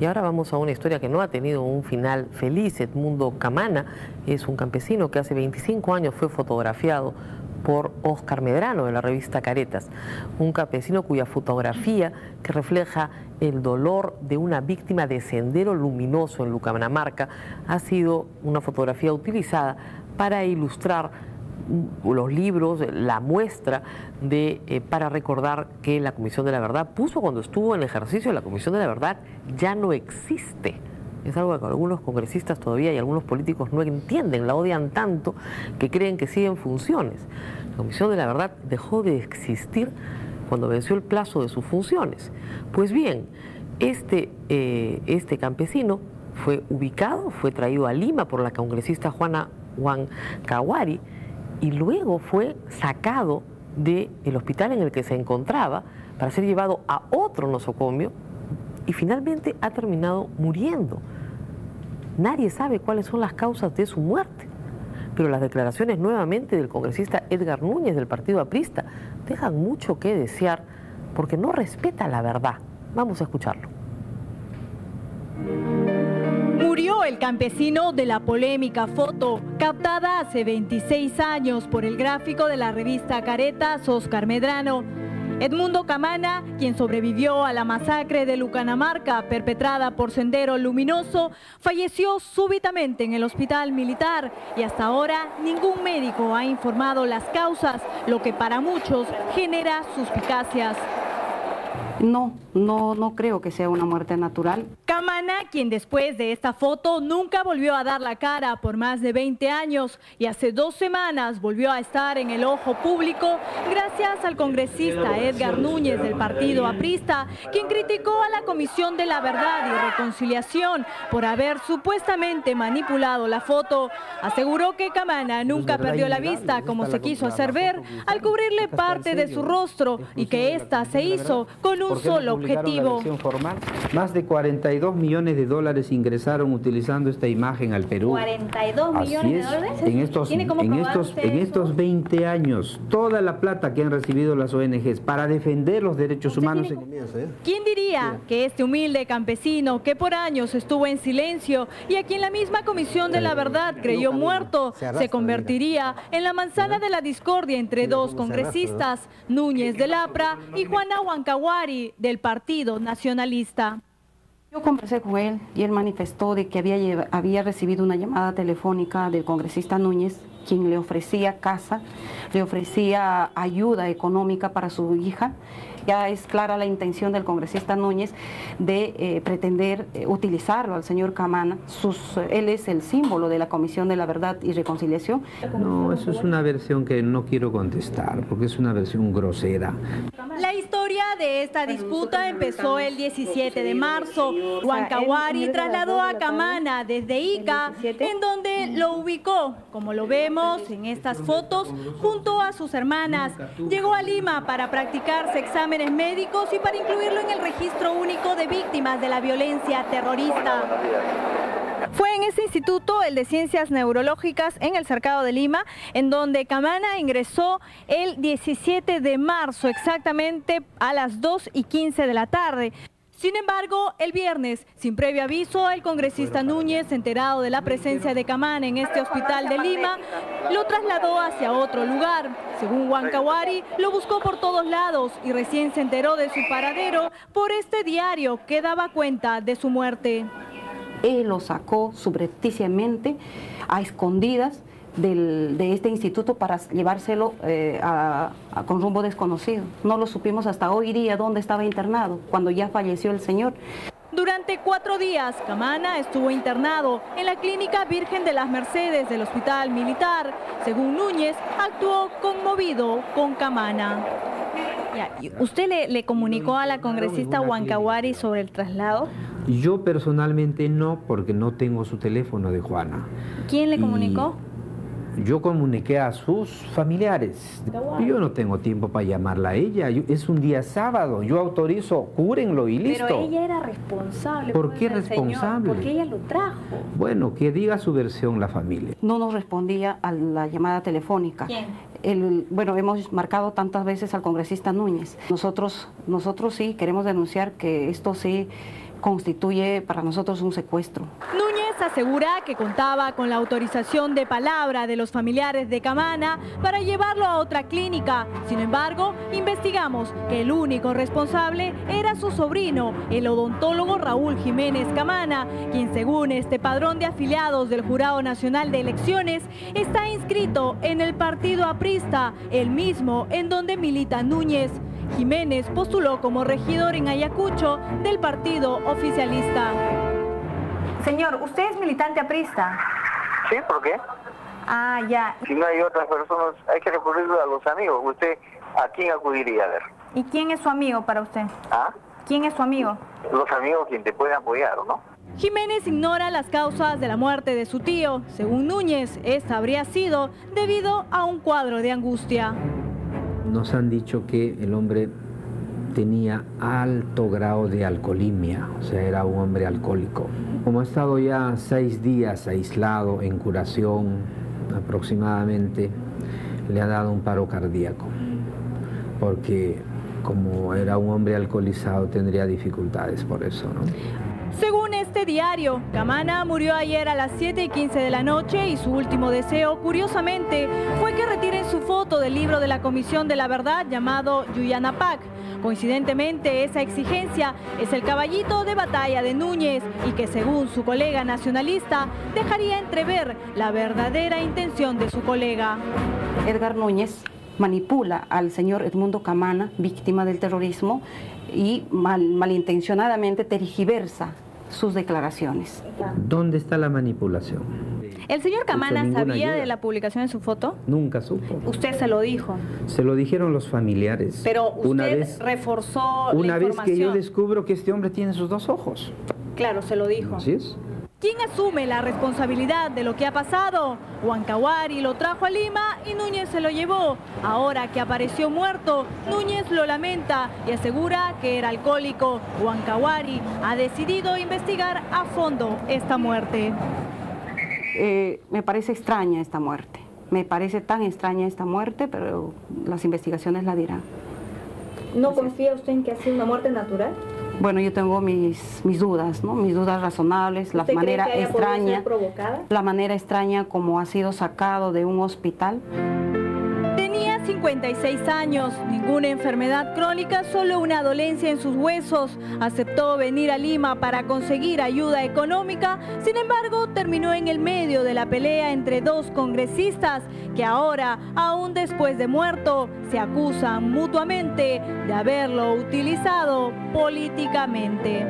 Y ahora vamos a una historia que no ha tenido un final feliz. Edmundo Camana es un campesino que hace 25 años fue fotografiado por Oscar Medrano de la revista Caretas. Un campesino cuya fotografía que refleja el dolor de una víctima de Sendero Luminoso en Lucanamarca ha sido una fotografía utilizada para ilustrar los libros, la muestra de para recordar que la Comisión de la Verdad puso cuando estuvo en ejercicio la Comisión de la Verdad ya no existe. Es algo que algunos congresistas todavía y algunos políticos no entienden, la odian tanto que creen que siguen funciones. La Comisión de la Verdad dejó de existir cuando venció el plazo de sus funciones. Pues bien, este campesino fue ubicado, fue traído a Lima por la congresista Juana Huancahuari y luego fue sacado del hospital en el que se encontraba para ser llevado a otro nosocomio y finalmente ha terminado muriendo. Nadie sabe cuáles son las causas de su muerte, pero las declaraciones nuevamente del congresista Edgar Núñez del Partido Aprista dejan mucho que desear porque no respeta la verdad. Vamos a escucharlo. Murió el campesino de la polémica foto, captada hace 26 años por el gráfico de la revista Caretas, Oscar Medrano. Edmundo Camana, quien sobrevivió a la masacre de Lucanamarca perpetrada por Sendero Luminoso, falleció súbitamente en el Hospital Militar y hasta ahora ningún médico ha informado las causas, lo que para muchos genera suspicacias. No creo que sea una muerte natural. Camana, quien después de esta foto nunca volvió a dar la cara por más de 20 años y hace 2 semanas volvió a estar en el ojo público gracias al congresista Edgar Núñez del Partido Aprista, quien criticó a la Comisión de la Verdad y Reconciliación por haber supuestamente manipulado la foto. Aseguró que Camana nunca perdió la vista como se quiso hacer ver al cubrirle parte de su rostro y que esta se hizo con un solo objetivo. Más de 42 millones de dólares ingresaron utilizando esta imagen al Perú. ¿42 millones de dólares? En estos 20 años, toda la plata que han recibido las ONGs para defender los derechos humanos. ¿Quién diría que este humilde campesino que por años estuvo en silencio y a quien la misma Comisión de la Verdad creyó muerto, se convertiría en la manzana de la discordia entre dos congresistas, Núñez del APRA y Juana Huancahuari del Partido Nacionalista? Yo conversé con él y él manifestó de que había recibido una llamada telefónica del congresista Núñez, quien le ofrecía casa, le ofrecía ayuda económica para su hija. Ya es clara la intención del congresista Núñez de pretender utilizarlo al señor Camana. Él es el símbolo de la Comisión de la Verdad y Reconciliación. No, eso es una versión que no quiero contestar, porque es una versión grosera. La historia de esta disputa empezó el 17 de marzo. Huancahuari trasladó a Camana desde Ica, en donde lo ubicó, como lo vemos en estas fotos, junto a sus hermanas. Llegó a Lima para practicarse exámenes médicos y para incluirlo en el registro único de víctimas de la violencia terrorista. Fue en este instituto, el de Ciencias Neurológicas, en el cercado de Lima, en donde Camana ingresó el 17 de marzo, exactamente a las 2:15 de la tarde. Sin embargo, el viernes, sin previo aviso, el congresista Núñez, enterado de la presencia de Camana en este hospital de Lima, lo trasladó hacia otro lugar. Según Huancahuari, lo buscó por todos lados y recién se enteró de su paradero por este diario que daba cuenta de su muerte. Él lo sacó subrepticiamente a escondidas de este instituto para llevárselo con rumbo desconocido. No lo supimos hasta hoy día dónde estaba internado, cuando ya falleció el señor. Durante 4 días, Camana estuvo internado en la Clínica Virgen de las Mercedes del Hospital Militar. Según Núñez, actuó conmovido con Camana. ¿Usted le comunicó a la congresista Huancahuari sobre el traslado? Yo personalmente no, porque no tengo su teléfono de Juana. ¿Quién le comunicó? Yo comuniqué a sus familiares. Yo no tengo tiempo para llamarla a ella. Es un día sábado. Yo autorizo, cúrenlo y listo. Pero ella era responsable. ¿Por qué responsable? Porque ella lo trajo. Bueno, que diga su versión la familia. No nos respondía a la llamada telefónica. ¿Quién? Bueno, hemos marcado tantas veces al congresista Núñez. Nosotros sí queremos denunciar que esto sí constituye para nosotros un secuestro. Núñez asegura que contaba con la autorización de palabra de los familiares de Camana para llevarlo a otra clínica. Sin embargo, investigamos que el único responsable era su sobrino, el odontólogo Raúl Jiménez Camana, quien según este padrón de afiliados del Jurado Nacional de Elecciones está inscrito en el partido aprista, el mismo en donde milita Núñez. Jiménez postuló como regidor en Ayacucho del partido oficialista. Señor, ¿usted es militante aprista? Sí, ¿por qué? Ah, ya. Si no hay otras personas, hay que recurrir a los amigos. ¿Usted a quién acudiría? A ver. ¿Y quién es su amigo para usted? ¿Ah? ¿Quién es su amigo? Los amigos quien te pueden apoyar, ¿no? Jiménez ignora las causas de la muerte de su tío. Según Núñez, esta habría sido debido a un cuadro de angustia. Nos han dicho que el hombre tenía alto grado de alcoholemia, o sea, era un hombre alcohólico. Como ha estado ya 6 días aislado en curación aproximadamente, le ha dado un paro cardíaco, porque como era un hombre alcoholizado tendría dificultades por eso, ¿no? Según este diario, Camana murió ayer a las 7:15 de la noche y su último deseo, curiosamente, fue que retiren su foto del libro de la Comisión de la Verdad llamado Yuyanapaq. Coincidentemente, esa exigencia es el caballito de batalla de Núñez y que, según su colega nacionalista, dejaría entrever la verdadera intención de su colega. Edgar Núñez manipula al señor Edmundo Camana, víctima del terrorismo, y malintencionadamente tergiversa sus declaraciones. ¿Dónde está la manipulación? ¿El señor Camana sabía de la publicación de su foto? Nunca supo. ¿Usted se lo dijo? Se lo dijeron los familiares. Pero usted reforzó la información. Una vez que yo descubro que este hombre tiene sus 2 ojos. Claro, se lo dijo. Así es. ¿Quién asume la responsabilidad de lo que ha pasado? Huancahuari lo trajo a Lima y Núñez se lo llevó. Ahora que apareció muerto, Núñez lo lamenta y asegura que era alcohólico. Huancahuari ha decidido investigar a fondo esta muerte. Me parece extraña esta muerte. Me parece tan extraña esta muerte, pero las investigaciones la dirán. ¿No confía usted en que ha sido una muerte natural? Bueno, yo tengo mis dudas, ¿no? Mis dudas razonables, la manera extraña, como ha sido sacado de un hospital. Tenía 56 años, ninguna enfermedad crónica, solo una dolencia en sus huesos. Aceptó venir a Lima para conseguir ayuda económica, sin embargo, terminó en el medio de la pelea entre 2 congresistas que ahora, aún después de muerto, se acusan mutuamente de haberlo utilizado políticamente.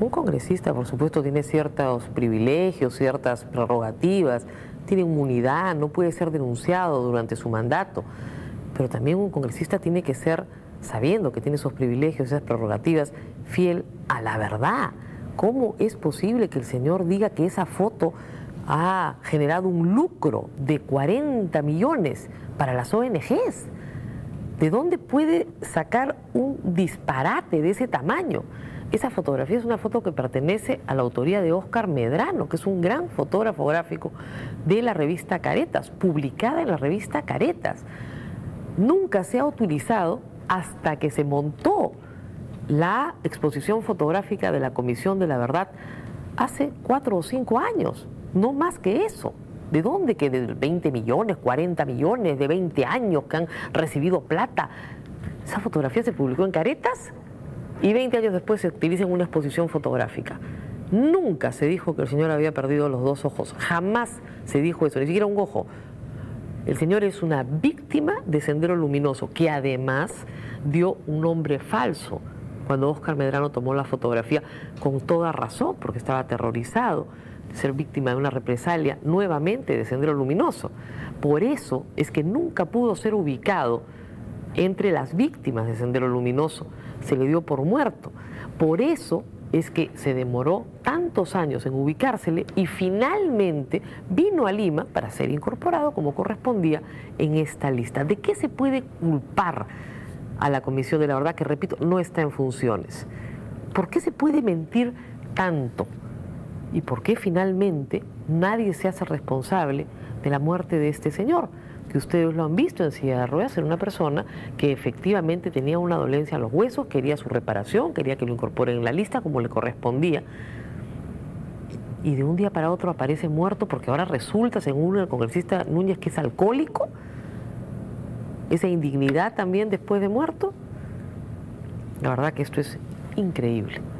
Un congresista, por supuesto, tiene ciertos privilegios, ciertas prerrogativas, tiene inmunidad, no puede ser denunciado durante su mandato, pero también un congresista tiene que ser, sabiendo que tiene esos privilegios, esas prerrogativas, fiel a la verdad. ¿Cómo es posible que el señor diga que esa foto ha generado un lucro de 40 millones para las ONGs? ¿De dónde puede sacar un disparate de ese tamaño? Esa fotografía es una foto que pertenece a la autoría de Oscar Medrano, que es un gran fotógrafo gráfico de la revista Caretas, publicada en la revista Caretas. Nunca se ha utilizado hasta que se montó la exposición fotográfica de la Comisión de la Verdad hace 4 o 5 años, no más que eso. ¿De dónde que de 20 millones, 40 millones, de 20 años que han recibido plata? Esa fotografía se publicó en Caretas y 20 años después se utiliza en una exposición fotográfica. Nunca se dijo que el señor había perdido los 2 ojos. Jamás se dijo eso, ni siquiera un ojo. El señor es una víctima de Sendero Luminoso, que además dio un nombre falso. Cuando Oscar Medrano tomó la fotografía, con toda razón, porque estaba aterrorizado de ser víctima de una represalia nuevamente de Sendero Luminoso. Por eso es que nunca pudo ser ubicado entre las víctimas de Sendero Luminoso, se le dio por muerto. Por eso es que se demoró tantos años en ubicársele y finalmente vino a Lima para ser incorporado como correspondía en esta lista. ¿De qué se puede culpar a la Comisión de la Verdad, que repito, no está en funciones? ¿Por qué se puede mentir tanto? ¿Y por qué finalmente nadie se hace responsable de la muerte de este señor? que ustedes lo han visto en silla de ruedas, era una persona que efectivamente tenía una dolencia en los huesos, quería su reparación, quería que lo incorporen en la lista como le correspondía. Y de un día para otro aparece muerto porque ahora resulta, según el congresista Núñez, que es alcohólico. Esa indignidad también después de muerto. La verdad que esto es increíble.